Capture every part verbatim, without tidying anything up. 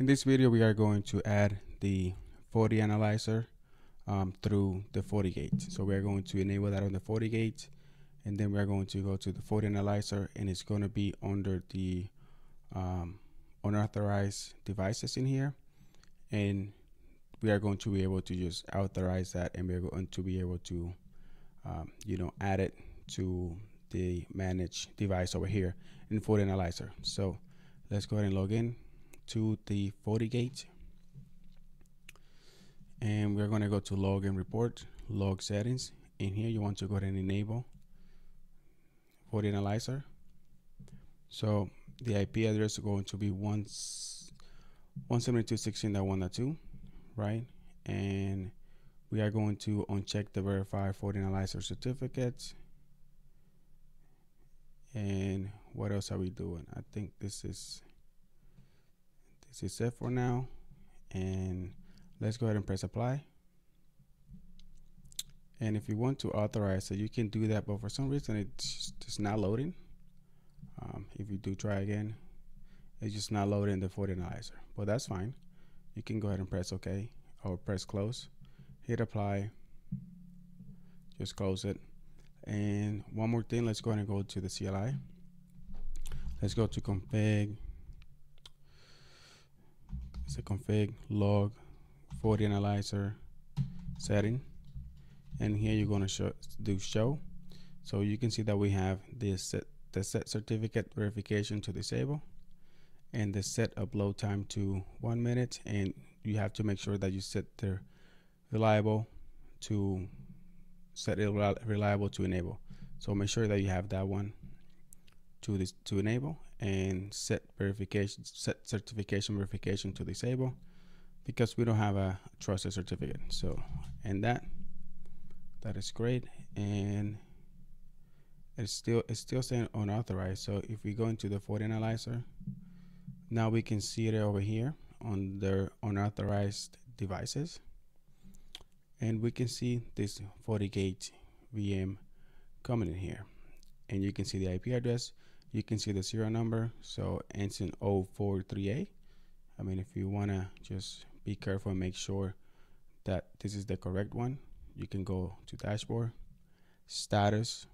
In this video, we are going to add the FortiAnalyzer um, through the FortiGate. So we're going to enable that on the FortiGate, and then we're going to go to the FortiAnalyzer, and it's going to be under the um, unauthorized devices in here. And we are going to be able to just authorize that, and we're going to be able to, um, you know, add it to the managed device over here in FortiAnalyzer. So let's go ahead and log in to the FortiGate, and we're going to go to login report, log settings. In here, you want to go ahead and enable FortiAnalyzer. So the I P address is going to be one seventy-two dot sixteen dot one dot two, right? And we are going to uncheck the verify FortiAnalyzer certificates. And what else are we doing? I think this is This is set for now, and let's go ahead and press apply. And if you want to authorize it, you can do that, but for some reason it's just not loading. Um, if you do try again, it's just not loading the FortiAnalyzer, but that's fine. You can go ahead and press OK or press close, hit apply, just close it. And one more thing, let's go ahead and go to the C L I. Let's go to config. So config log FortiAnalyzer setting, and here you're going to show, do show. So you can see that we have this set, the set certificate verification to disable, and the set upload time to one minute. And you have to make sure that you set the reliable to set it reliable to enable. So make sure that you have that one to this to enable. And set verification, set certification verification to disable, because we don't have a trusted certificate. So, and that, that is great. And it's still it's still saying unauthorized. So if we go into the FortiAnalyzer, now we can see it over here on the unauthorized devices, and we can see this FortiGate V M coming in here, and you can see the I P address. You can see the serial number, so ends in zero four three eight. I mean, if you want to just be careful and make sure that this is the correct one, you can go to dashboard, status,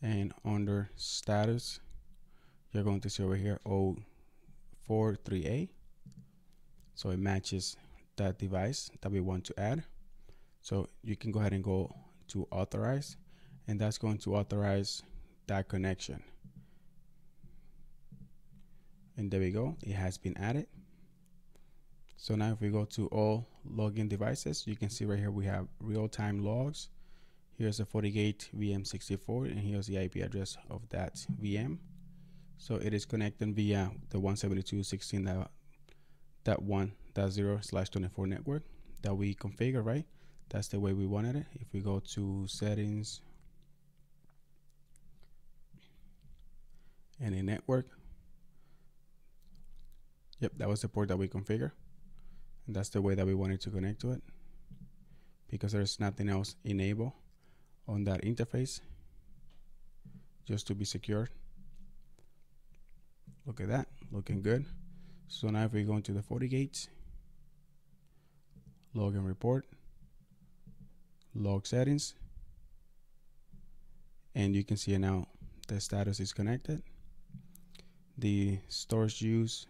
and under status, you're going to see over here zero four three eight. So it matches that device that we want to add. So you can go ahead and go to authorize, and that's going to authorize that connection. And there we go, it has been added. So now if we go to all login devices, you can see right here we have real-time logs. Here's the FortiGate V M sixty-four, and here's the I P address of that V M. So it is connecting via the one seventy-two dot sixteen dot one dot zero slash twenty-four network that we configure, right? That's the way we wanted it. If we go to settings, and a network. Yep, that was the port that we configured, and that's the way that we wanted to connect to it, because there's nothing else enabled on that interface, just to be secure. Look at that, looking good. So now if we go into the FortiGate, login report, log settings, and you can see now the status is connected. The storage use,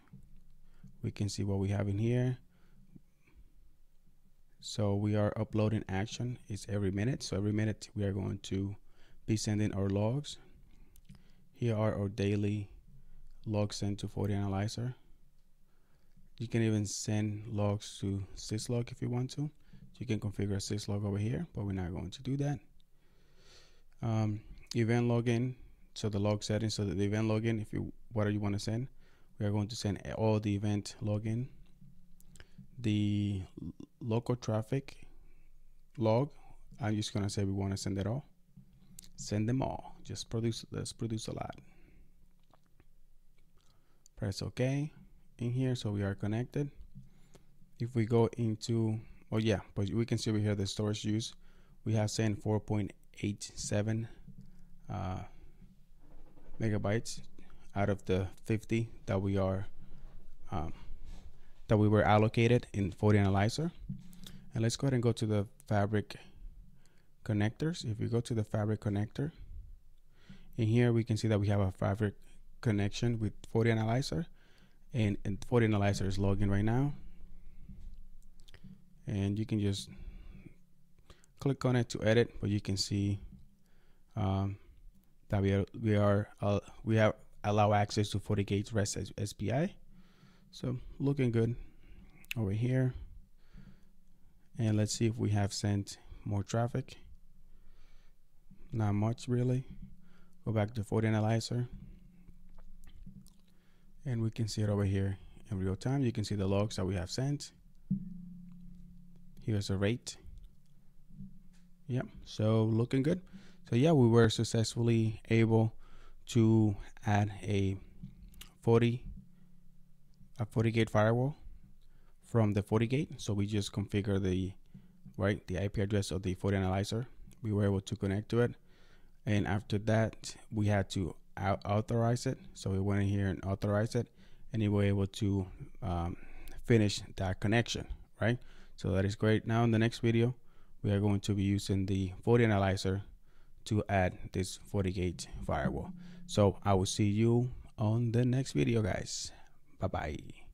we can see what we have in here. So we are uploading action, it's every minute. So every minute we are going to be sending our logs. Here are our daily logs sent to FortiAnalyzer. You can even send logs to syslog if you want to. You can configure a syslog over here, but we're not going to do that. Um, event login. So the log settings, so the event login, if you what you want to send, we are going to send all the event login, the local traffic log. I'm just gonna say we want to send it all, send them all. Just produce, let's produce a lot. Press OK in here, so we are connected. If we go into, oh yeah, but we can see over here the storage use. We have sent four point eight seven. Uh, megabytes out of the fifty that we are um, that we were allocated in FortiAnalyzer. And let's go ahead and go to the fabric connectors. If you go to the fabric connector, in here we can see that we have a fabric connection with FortiAnalyzer, and, and FortiAnalyzer is logging right now. And you can just click on it to edit, but you can see um, that we are we are uh, we have allow access to FortiGate's REST A P I. So looking good over here. And let's see if we have sent more traffic. Not much really. Go back to FortiAnalyzer, and we can see it over here in real time. You can see the logs that we have sent. Here's a rate. Yep, so looking good. So yeah, we were successfully able to add a forty a FortiGate firewall from the FortiGate. So we just configure the right the I P address of the FortiAnalyzer. We were able to connect to it, and after that we had to out authorize it. So we went in here and authorized it, and we were able to um, finish that connection, right? So that is great. Now in the next video, we are going to be using the FortiAnalyzer to add this FortiGate firewall. So I will see you on the next video, guys. Bye bye.